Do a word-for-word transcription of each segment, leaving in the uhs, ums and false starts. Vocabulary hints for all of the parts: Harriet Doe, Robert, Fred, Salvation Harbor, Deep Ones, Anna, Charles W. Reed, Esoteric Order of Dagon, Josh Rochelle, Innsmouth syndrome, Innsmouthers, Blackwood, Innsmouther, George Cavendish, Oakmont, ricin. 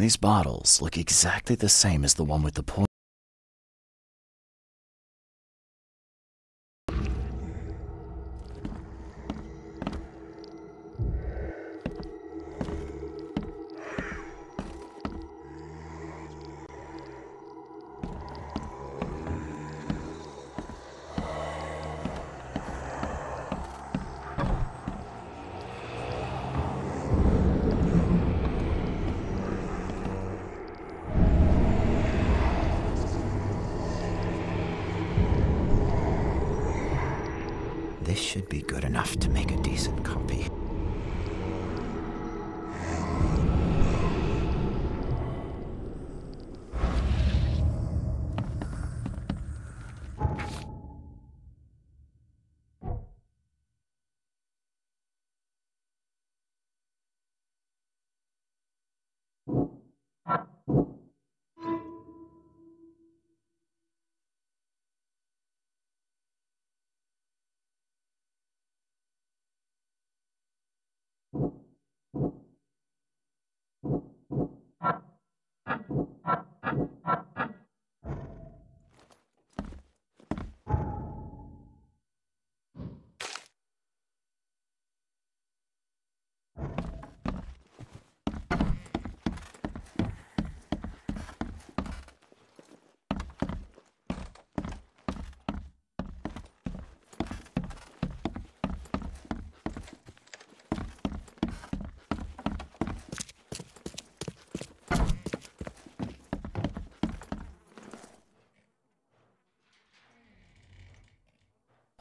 And these bottles look exactly the same as the one with the poison.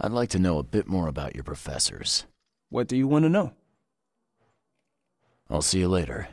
I'd like to know a bit more about your professors. What do you want to know? I'll see you later.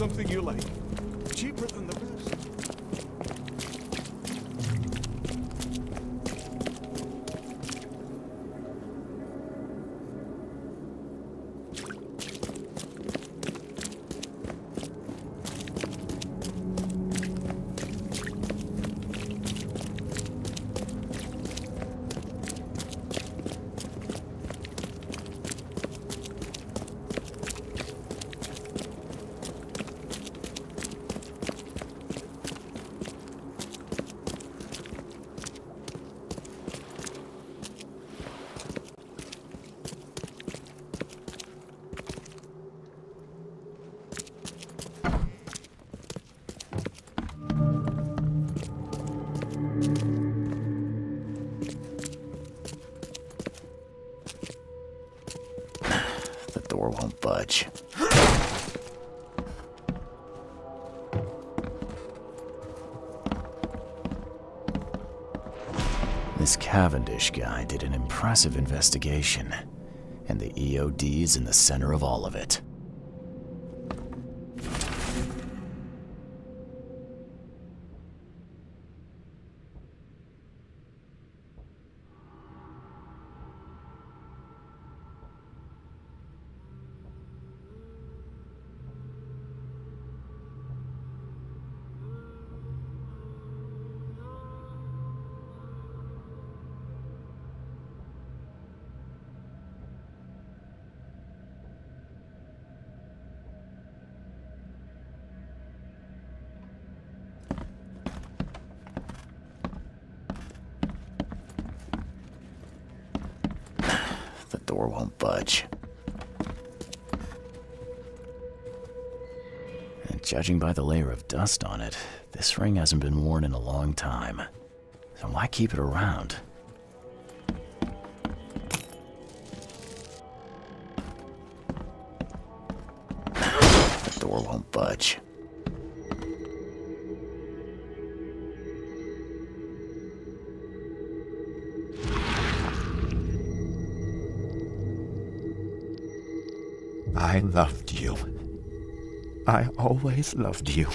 something you like. Cheaper than the best. This Cavendish guy did an impressive investigation, and the E O D is in the center of all of it. Door won't budge. And judging by the layer of dust on it, this ring hasn't been worn in a long time. So why keep it around? The door won't budge. I loved you. I always loved you.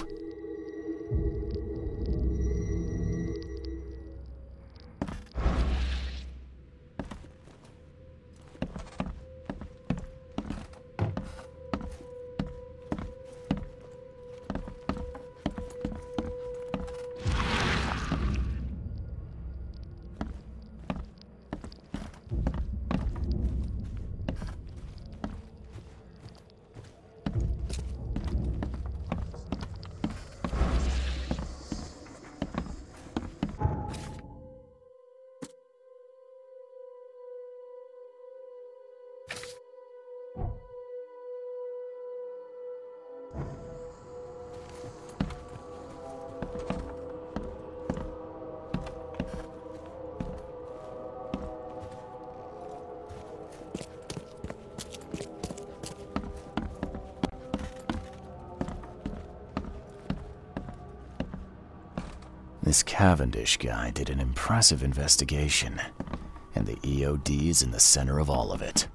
This Cavendish guy did an impressive investigation, and the E O D is in the center of all of it.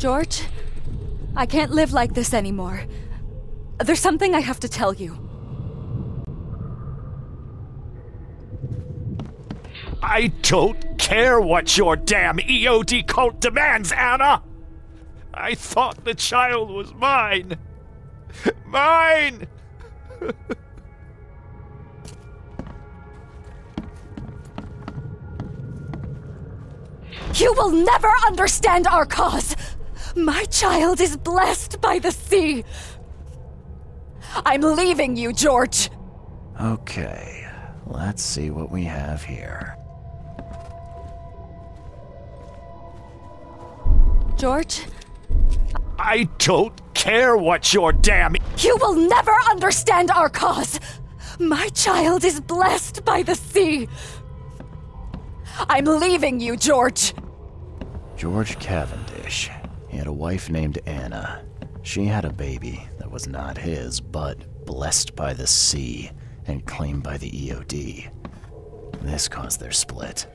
George, I can't live like this anymore. There's something I have to tell you. I don't care what your damn E O D cult demands, Anna! I thought the child was mine! Mine! You will never understand our cause! My child is blessed by the sea! I'm leaving you, George! Okay, let's see what we have here. George? I don't care what your damn— You will never understand our cause! My child is blessed by the sea! I'm leaving you, George! George Cavendish. He had a wife named Anna. She had a baby that was not his, but blessed by the sea and claimed by the E O D. This caused their split.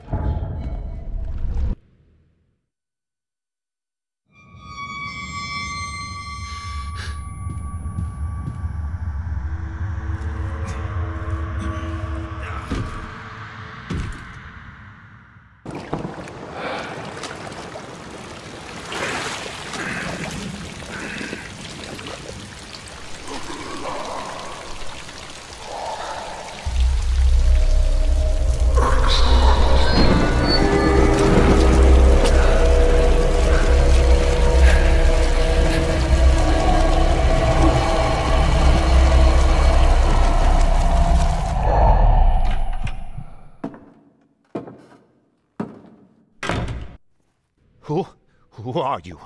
Who are you?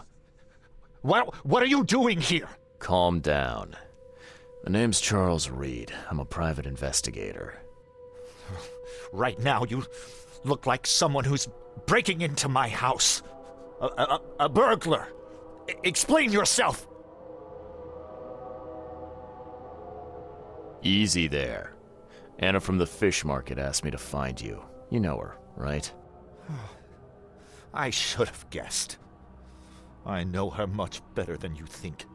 What, what are you doing here? Calm down. My name's Charles Reed. I'm a private investigator. Right now, you look like someone who's breaking into my house. A, a, a burglar. I- explain yourself. Easy there. Anna from the fish market asked me to find you. You know her, right? I should have guessed. I know her much better than you think.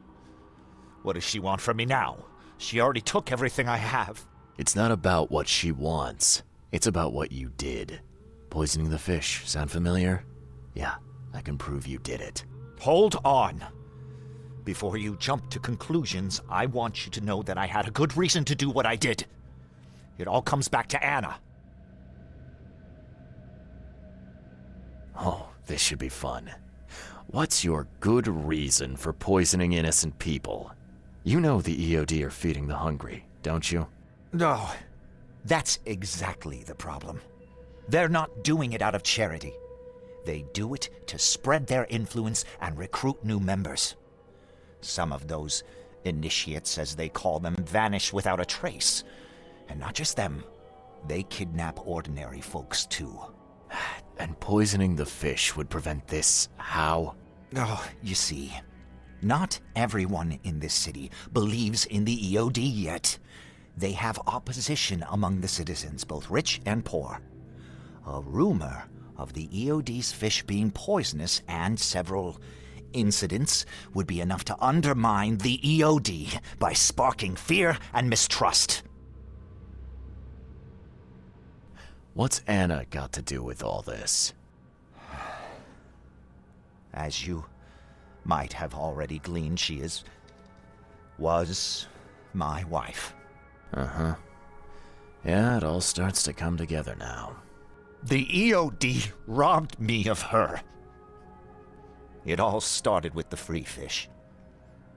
What does she want from me now? She already took everything I have. It's not about what she wants. It's about what you did. Poisoning the fish. Sound familiar? Yeah, I can prove you did it. Hold on. Before you jump to conclusions, I want you to know that I had a good reason to do what I did. It all comes back to Anna. Oh, this should be fun. What's your good reason for poisoning innocent people? You know the E O D are feeding the hungry, don't you? No. That's exactly the problem. They're not doing it out of charity. They do it to spread their influence and recruit new members. Some of those initiates, as they call them, vanish without a trace. And not just them. They kidnap ordinary folks, too. And poisoning the fish would prevent this, how? Oh, you see, not everyone in this city believes in the E O D yet. They have opposition among the citizens, both rich and poor. A rumor of the E O D's fish being poisonous and several incidents would be enough to undermine the E O D by sparking fear and mistrust. What's Anna got to do with all this? As you might have already gleaned, she is... was... my wife. Uh-huh. Yeah, it all starts to come together now. The E O D robbed me of her. It all started with the free fish.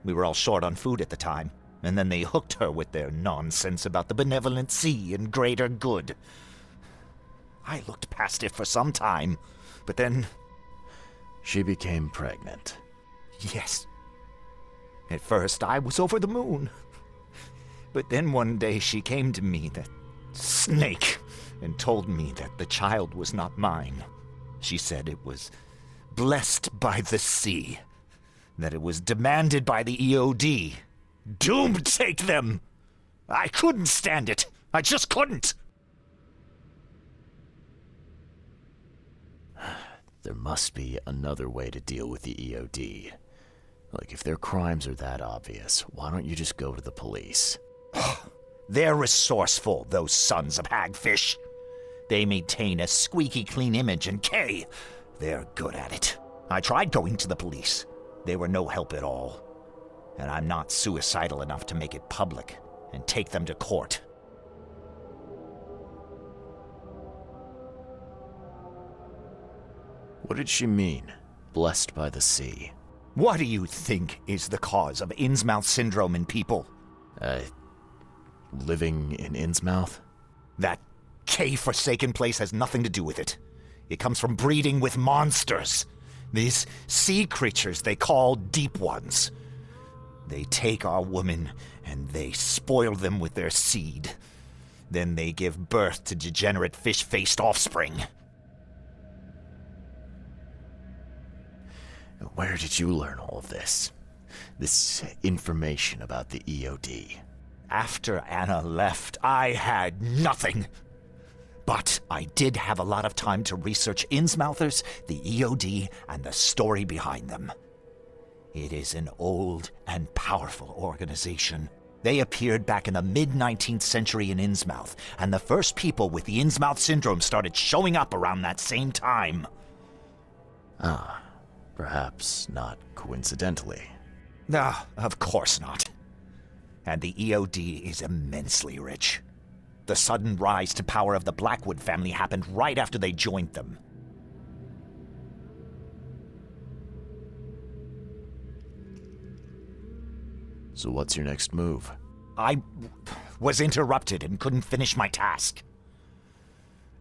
We were all short on food at the time, and then they hooked her with their nonsense about the benevolent sea and greater good. I looked past it for some time, but then... She became pregnant. Yes. At first, I was over the moon. But then one day she came to me, that snake, and told me that the child was not mine. She said it was blessed by the sea, that it was demanded by the E O D. Doom take them! I couldn't stand it. I just couldn't. There must be another way to deal with the E O D. Like, if their crimes are that obvious, why don't you just go to the police? They're resourceful, those sons of hagfish. They maintain a squeaky clean image, and Kay, they're good at it. I tried going to the police. They were no help at all. And I'm not suicidal enough to make it public and take them to court. What did she mean, blessed by the sea? What do you think is the cause of Innsmouth syndrome in people? Uh, living in Innsmouth? That K-forsaken place has nothing to do with it. It comes from breeding with monsters. These sea creatures they call Deep Ones. They take our women and they spoil them with their seed. Then they give birth to degenerate fish-faced offspring. Where did you learn all of this? This information about the E O D? After Anna left, I had nothing. But I did have a lot of time to research Innsmouthers, the E O D, and the story behind them. It is an old and powerful organization. They appeared back in the mid nineteenth century in Innsmouth, and the first people with the Innsmouth syndrome started showing up around that same time. Ah. Perhaps not coincidentally. Ah, of course not. And the E O D is immensely rich. The sudden rise to power of the Blackwood family happened right after they joined them. So what's your next move? I was interrupted and couldn't finish my task.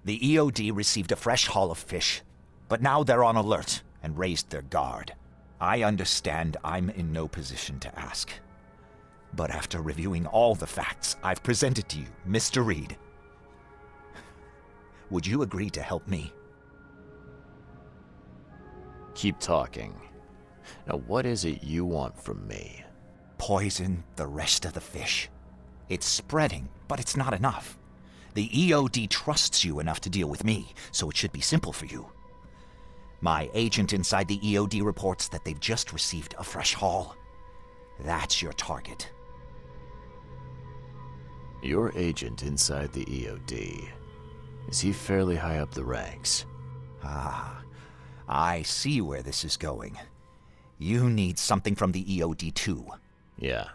The E O D received a fresh haul of fish, but now they're on alert and raised their guard. I understand I'm in no position to ask. But after reviewing all the facts I've presented to you, Mister Reed, would you agree to help me? Keep talking. Now, what is it you want from me? Poison the rest of the fish. It's spreading, but it's not enough. The E O D trusts you enough to deal with me, so it should be simple for you. My agent inside the E O D reports that they've just received a fresh haul. That's your target. Your agent inside the E O D. Is he fairly high up the ranks? Ah, I see where this is going. You need something from the E O D too. Yeah.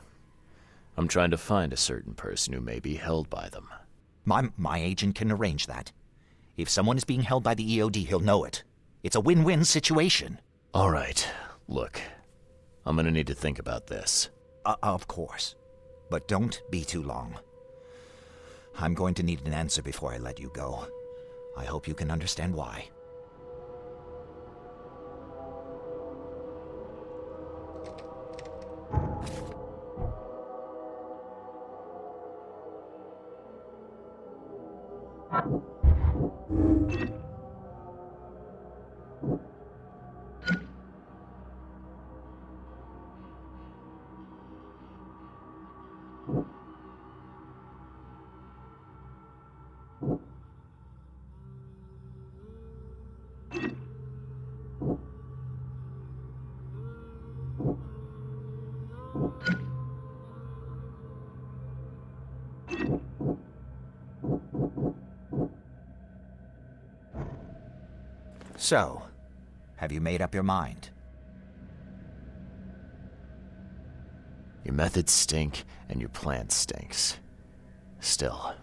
I'm trying to find a certain person who may be held by them. My, my agent can arrange that. If someone is being held by the E O D, he'll know it. It's a win-win situation. All right. Look, I'm gonna need to think about this. Uh, of course. But don't be too long. I'm going to need an answer before I let you go. I hope you can understand why. So, have you made up your mind? Your methods stink, and your plan stinks. Still,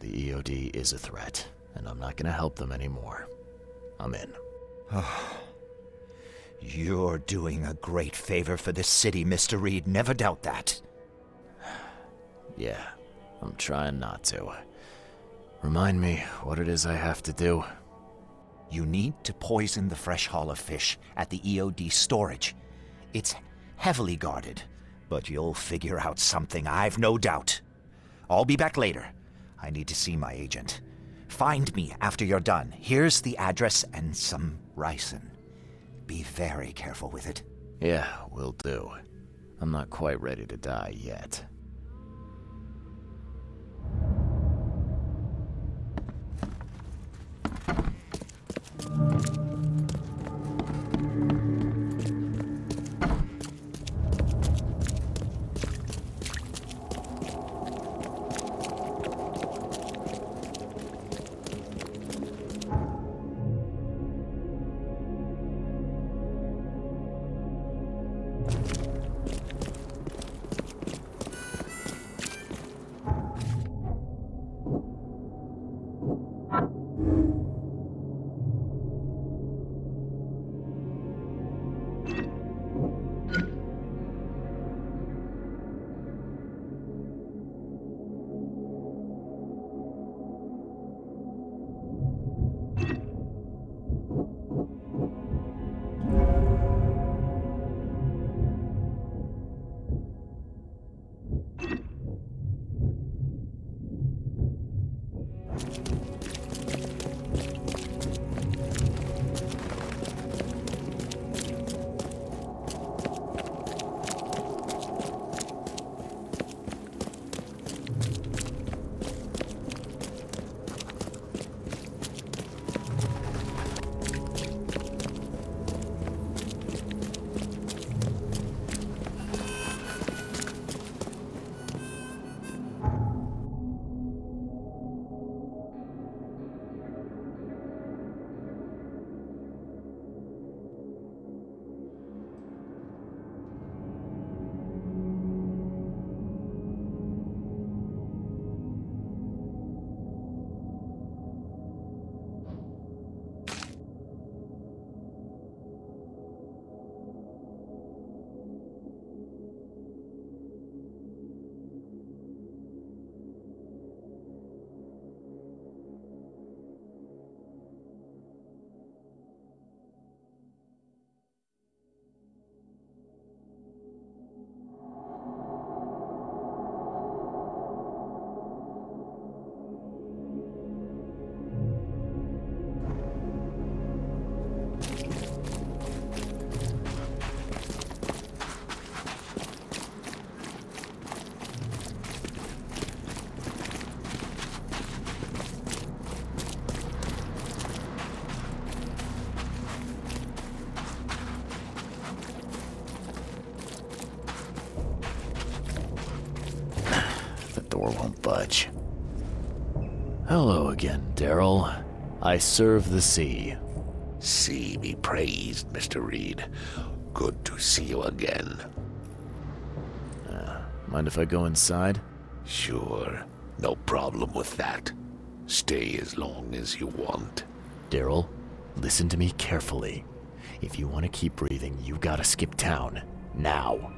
the E O D is a threat, and I'm not gonna help them anymore. I'm in. You're doing a great favor for this city, Mister Reed, never doubt that. Yeah, I'm trying not to. Remind me what it is I have to do. You need to poison the fresh haul of fish at the E O D storage. It's heavily guarded, but you'll figure out something, I've no doubt. I'll be back later. I need to see my agent. Find me after you're done. Here's the address and some ricin. Be very careful with it. Yeah, will do. I'm not quite ready to die yet. door won't budge. Hello again, Daryl. I serve the sea. Sea be praised, Mister Reed. Good to see you again. Uh, mind if I go inside? Sure. No problem with that. Stay as long as you want. Daryl, listen to me carefully. If you want to keep breathing, you gotta skip town. Now.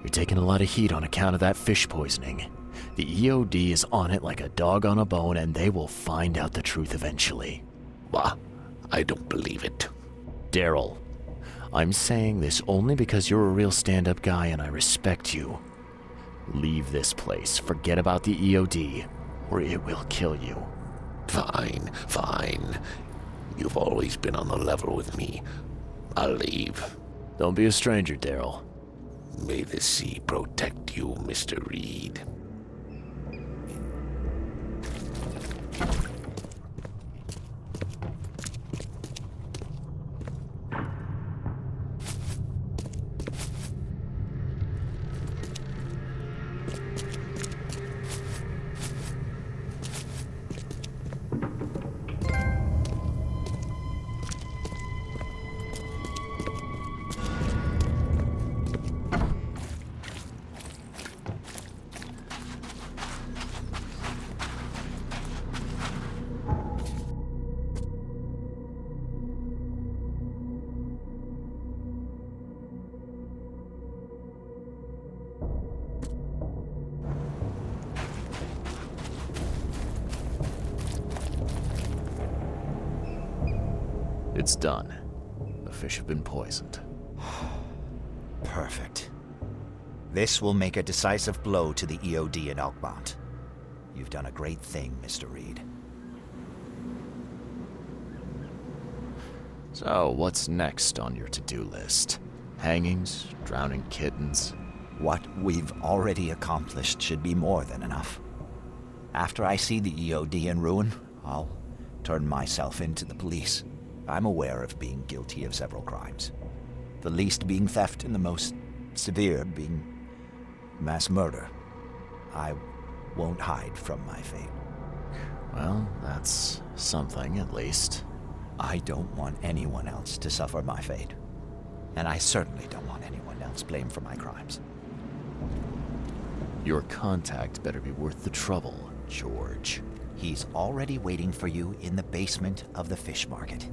You're taking a lot of heat on account of that fish poisoning. The E O D is on it like a dog on a bone, and they will find out the truth eventually. Bah, I don't believe it. Daryl, I'm saying this only because you're a real stand-up guy and I respect you. Leave this place, forget about the E O D, or it will kill you. Fine, fine. You've always been on the level with me. I'll leave. Don't be a stranger, Daryl. May the sea protect you, Mister Reed. It's done. The fish have been poisoned. Perfect. This will make a decisive blow to the E O D in Oakmont. You've done a great thing, Mister Reed. So, what's next on your to-do list? Hangings? Drowning kittens? What we've already accomplished should be more than enough. After I see the E O D in ruin, I'll turn myself in to the police. I'm aware of being guilty of several crimes. The least being theft and the most severe being mass murder. I won't hide from my fate. Well, that's something, at least. I don't want anyone else to suffer my fate. And I certainly don't want anyone else blamed for my crimes. Your contact better be worth the trouble, George. He's already waiting for you in the basement of the fish market.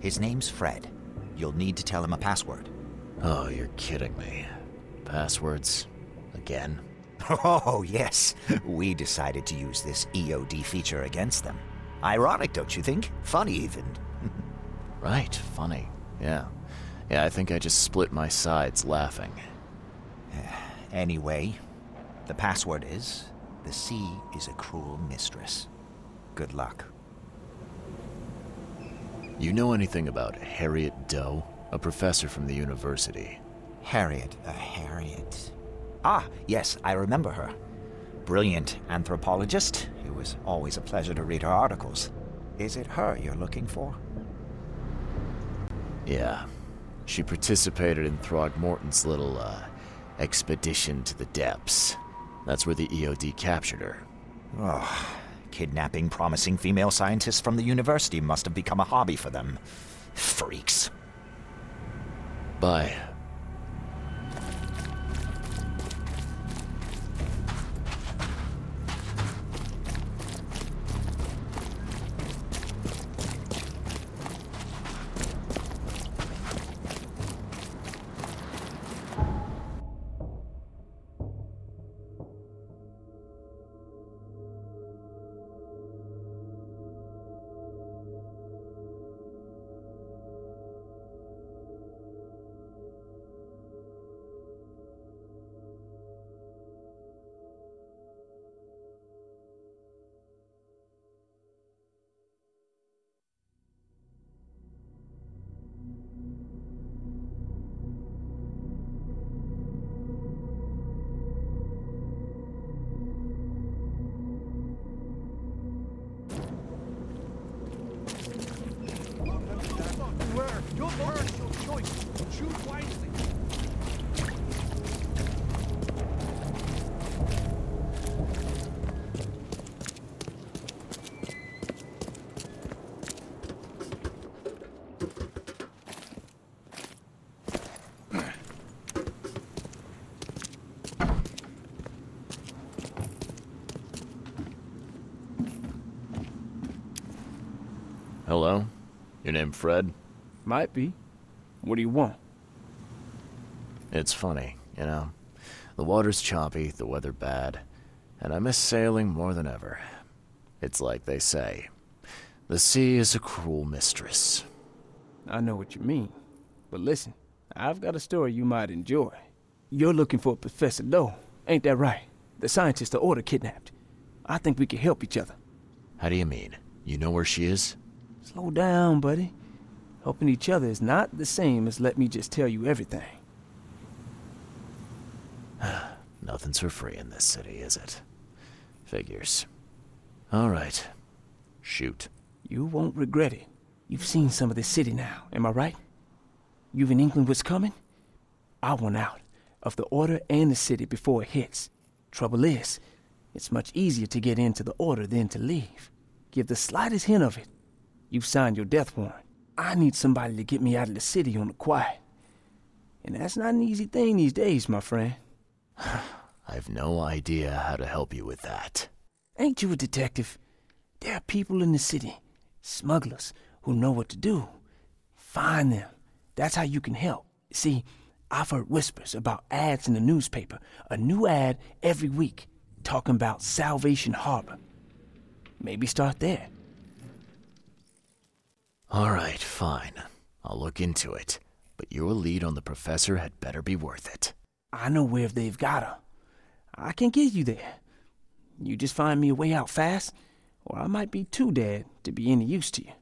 His name's Fred. You'll need to tell him a password. Oh, you're kidding me. Passwords? Again? Oh, yes. We decided to use this E O D feature against them. Ironic, don't you think? Funny, even. Right, funny. Yeah. Yeah, I think I just split my sides laughing. Anyway, the password is, the sea is a cruel mistress. Good luck. You know anything about Harriet Doe, a professor from the university? Harriet, uh, Harriet. Ah, yes, I remember her. Brilliant anthropologist. It was always a pleasure to read her articles. Is it her you're looking for? Yeah. She participated in Throgmorton's little, uh, expedition to the depths. That's where the E O D captured her. Oh. Kidnapping promising female scientists from the university must have become a hobby for them. Freaks. Bye. Hello? Your name Fred? Might be. What do you want? It's funny, you know. The water's choppy, the weather bad, and I miss sailing more than ever. It's like they say, the sea is a cruel mistress. I know what you mean, but listen, I've got a story you might enjoy. You're looking for Professor Doe, ain't that right? The scientist the Order kidnapped. I think we can help each other. How do you mean? You know where she is? Slow down, buddy. Helping each other is not the same as let me just tell you everything. Nothing's for free in this city, is it? Figures. All right. Shoot. You won't regret it. You've seen some of this city now, am I right? You've in England what's coming? I want out of the Order and the city before it hits. Trouble is, it's much easier to get into the Order than to leave. Give the slightest hint of it. You've signed your death warrant. I need somebody to get me out of the city on the quiet. And that's not an easy thing these days, my friend. I've no idea how to help you with that. Ain't you a detective? There are people in the city, smugglers, who know what to do. Find them. That's how you can help. See, I've heard whispers about ads in the newspaper. A new ad every week, talking about Salvation Harbor. Maybe start there. All right, fine. I'll look into it. But your lead on the professor had better be worth it. I know where they've got her. I can get you there. You just find me a way out fast, or I might be too dead to be any use to you.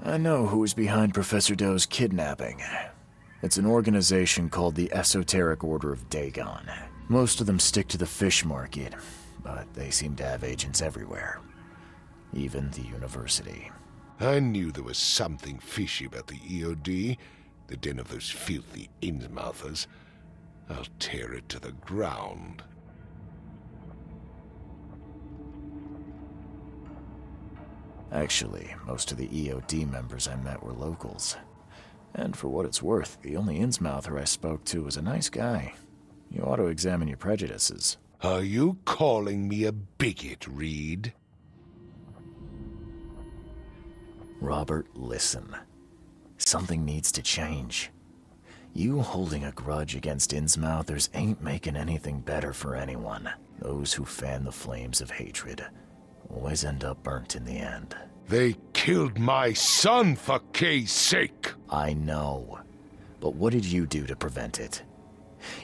I know who is behind Professor Doe's kidnapping. It's an organization called the Esoteric Order of Dagon. Most of them stick to the fish market, but they seem to have agents everywhere. Even the university. I knew there was something fishy about the E O D, the den of those filthy Innsmouthers. I'll tear it to the ground. Actually, most of the E O D members I met were locals. And for what it's worth, the only Innsmouther I spoke to was a nice guy. You ought to examine your prejudices. Are you calling me a bigot, Reed? Robert, listen. Something needs to change. You holding a grudge against Innsmouthers ain't making anything better for anyone. Those who fan the flames of hatred always end up burnt in the end. They killed my son, for Kay's sake! I know. But what did you do to prevent it?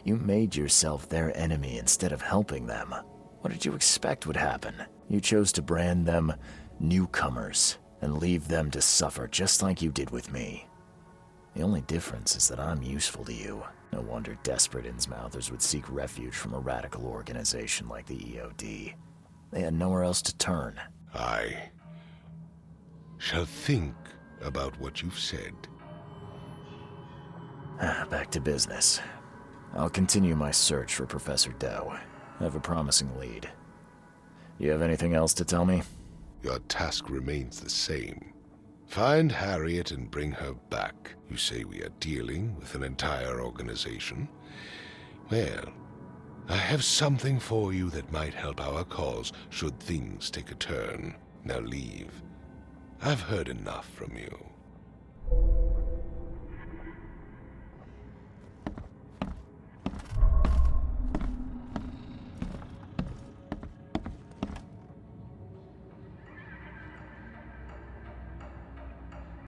You made yourself their enemy instead of helping them. What did you expect would happen? You chose to brand them newcomers and leave them to suffer just like you did with me. The only difference is that I'm useful to you. No wonder desperate Innsmouthers would seek refuge from a radical organization like the E O D. They had nowhere else to turn. I shall think about what you've said. Back to business. I'll continue my search for Professor Doe. I have a promising lead. You have anything else to tell me? Your task remains the same. Find Harriet and bring her back. You say we are dealing with an entire organization? Well, I have something for you that might help our cause should things take a turn. Now leave. I've heard enough from you.